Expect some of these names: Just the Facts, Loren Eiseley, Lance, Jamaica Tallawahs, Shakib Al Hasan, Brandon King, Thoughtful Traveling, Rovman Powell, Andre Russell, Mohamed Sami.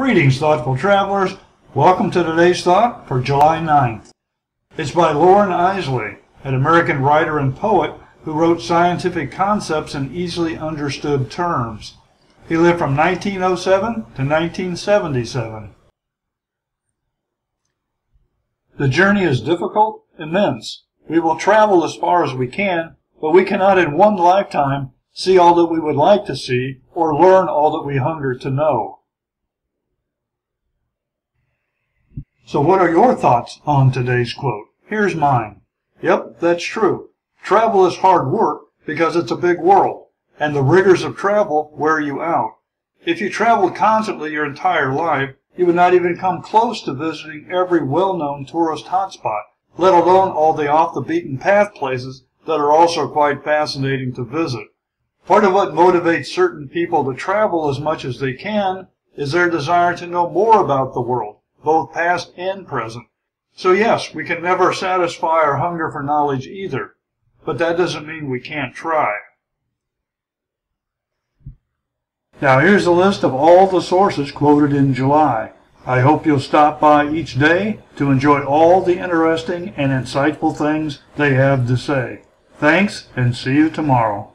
Greetings, Thoughtful Travelers. Welcome to today's thought for July 9th. It's by Loren Eiseley, an American writer and poet who wrote scientific concepts in easily understood terms. He lived from 1907 to 1977. The journey is difficult, immense. We will travel as far as we can, but we cannot in one lifetime see all that we would like to see or learn all that we hunger to know. So what are your thoughts on today's quote? Here's mine. Yep, that's true. Travel is hard work because it's a big world, and the rigors of travel wear you out. If you traveled constantly your entire life, you would not even come close to visiting every well-known tourist hotspot, let alone all the off-the-beaten-path places that are also quite fascinating to visit. Part of what motivates certain people to travel as much as they can is their desire to know more about the world, both past and present. So yes, we can never satisfy our hunger for knowledge either, but that doesn't mean we can't try. Now here's a list of all the sources quoted in July. I hope you'll stop by each day to enjoy all the interesting and insightful things they have to say. Thanks, and see you tomorrow.